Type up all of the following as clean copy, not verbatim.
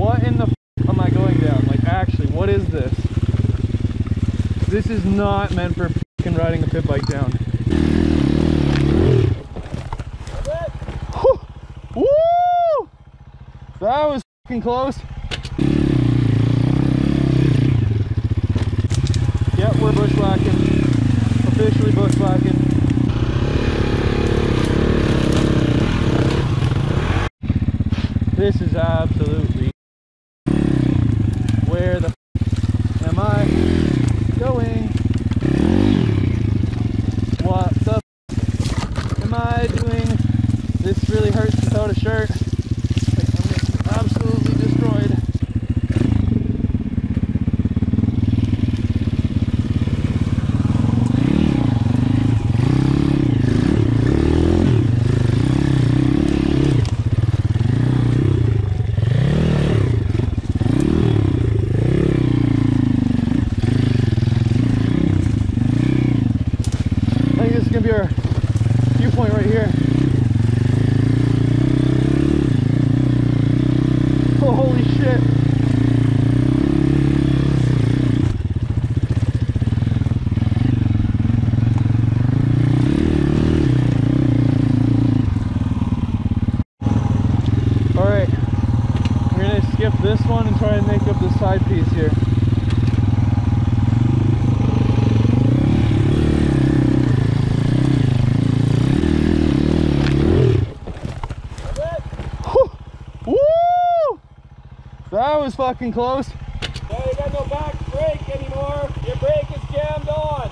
What in the f am I going down? Like, actually, what is this? This is not meant for f***ing riding a pit bike down. Woo! That was f***ing close. Yep, we're bushwhacking. Officially bushwhacking. This is absolutely... Where the f*** am I going? What the f*** am I doing? This really hurts without a shirt. Like, I'm absolutely destroyed. I think this is going to be our viewpoint right here. Oh, holy shit. Alright, we're going to skip this one and try and make up the side piece here. That was fucking close. Now you got no back brake anymore. Your brake is jammed on.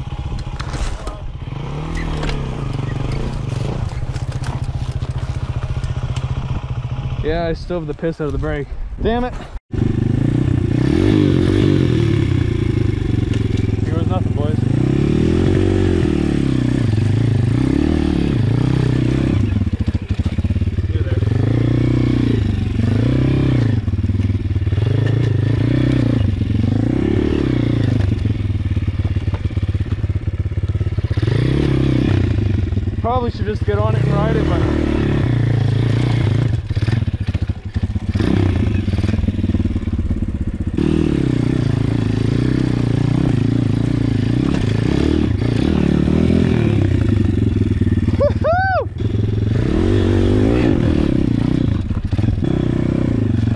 Yeah, I still have the piss out of the brake. Damn it. Here was nothing, boys. Probably should just get on it and ride it, but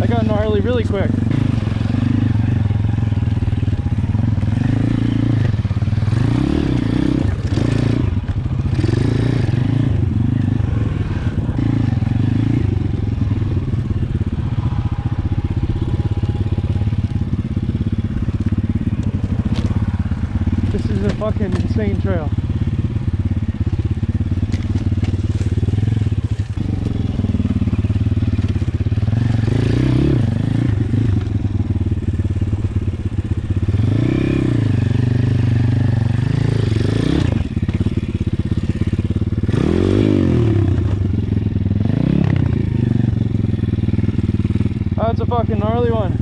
I got gnarly really quick. This is a fucking insane trail. Oh, that's a fucking gnarly one.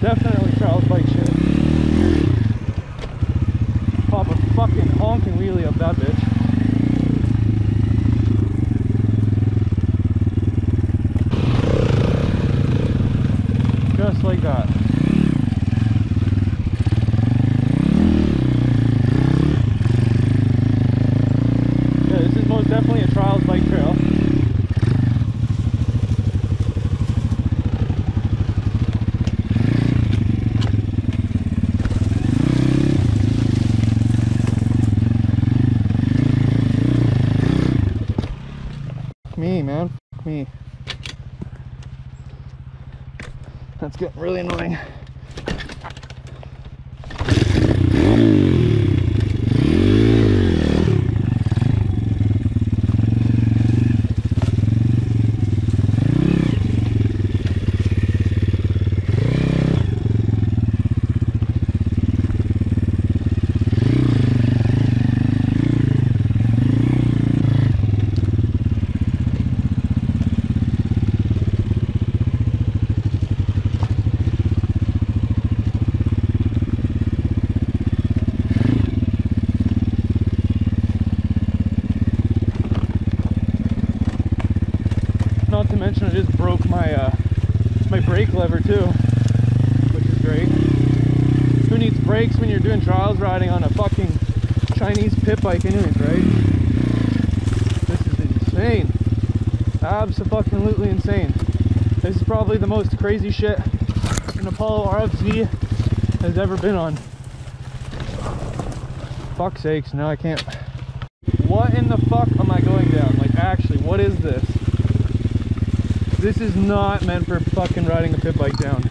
Definitely trials bike shit. Pop a fucking honking wheelie up that bitch. Just like that. Yeah, this is most definitely a trials bike trail. Me, man, f*** me. That's getting really annoying. brake lever too, which is great. Who needs brakes when you're doing trials riding on a fucking Chinese pit bike anyways, right? This is insane. Absolutely insane. This is probably the most crazy shit an Apollo RFZ has ever been on. Fuck's sakes, now I can't. What in the fuck am I going down? Like, actually, what is this? This is not meant for fucking riding a pit bike down.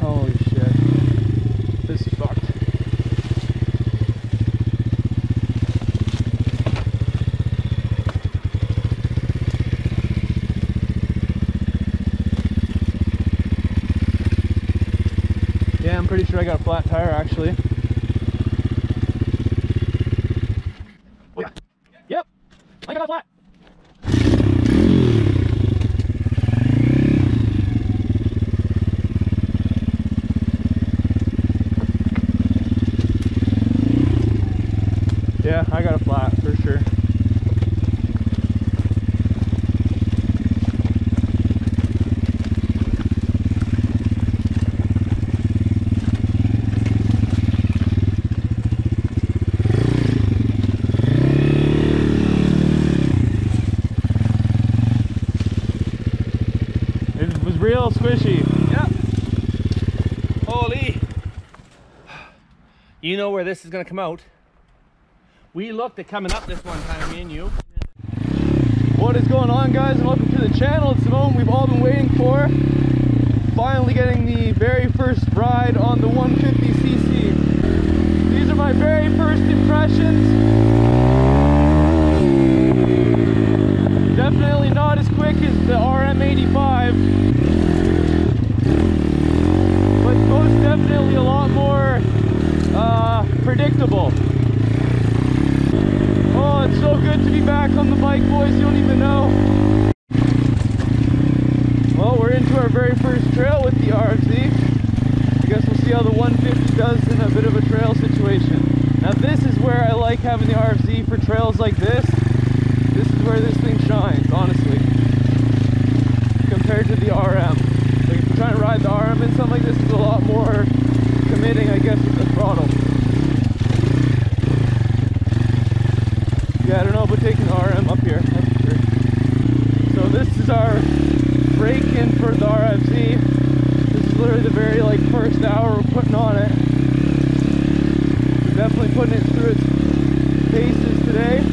Holy shit. This is fucked. Yeah, I'm pretty sure I got a flat tire, actually. Yep, I got a flat. Yeah, I got a flat for sure. It was real squishy. Yep. Holy. You know where this is gonna come out. We looked at coming up this one time, me and you. What is going on, guys? Welcome to the channel. It's the moment we've all been waiting for. Finally getting the very first ride on the 150cc. These are my very first impressions. Definitely not as quick as the RM85, but most definitely a lot more predictable. Oh, it's so good to be back on the bike, boys, you don't even know. Well, we're into our very first trail with the RFZ. I guess we'll see how the 150 does in a bit of a trail situation. Now this is where I like having the RFZ for trails like this. This is where this thing shines, honestly, compared to the RM. Like if you're trying to ride the RM and something like this, it's a lot more committing, I guess, with the throttle. Yeah, I don't know about taking the RM up here, that's for sure. So this is our break-in for the RFZ. This is literally the very first hour we're putting on it. We're definitely putting it through its paces today.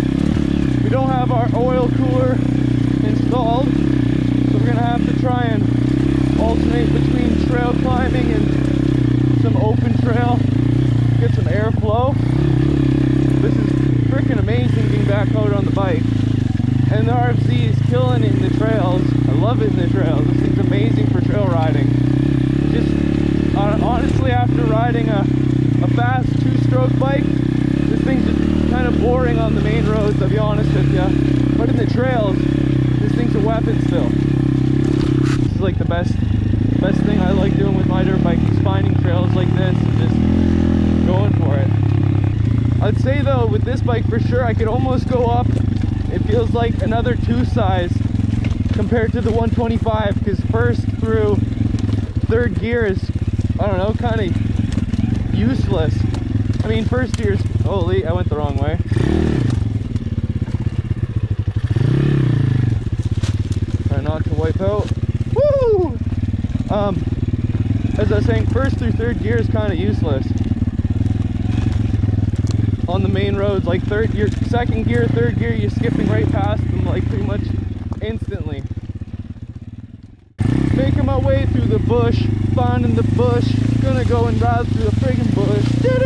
We don't have our oil cooler installed, so we're gonna have to try and alternate between trail climbing and some open trail. Get some airflow. This is freaking amazing being back out on the bike, and the RFZ is killing it in the trails. I love it in the trails. This thing's amazing for trail riding. Just honestly, after riding a fast two-stroke bike, this thing's just kind of boring on the main roads, I'll be honest with you, but in the trails this thing's a weapon still. This is like the best thing I like doing with my dirt bike, is finding trails like this and just going for it. I'd say though, with this bike for sure, I could almost go up. It feels like another two size compared to the 125, because first through third gear is, I don't know, kind of useless. I mean, first gear is, holy, I went the wrong way. Try not to wipe out. Woo! As I was saying, first through third gear is kind of useless on the main roads. Like third gear, second gear, third gear, you're skipping right past them like pretty much instantly. Making my way through the bush, finding the bush, gonna go and ride through the friggin' bush.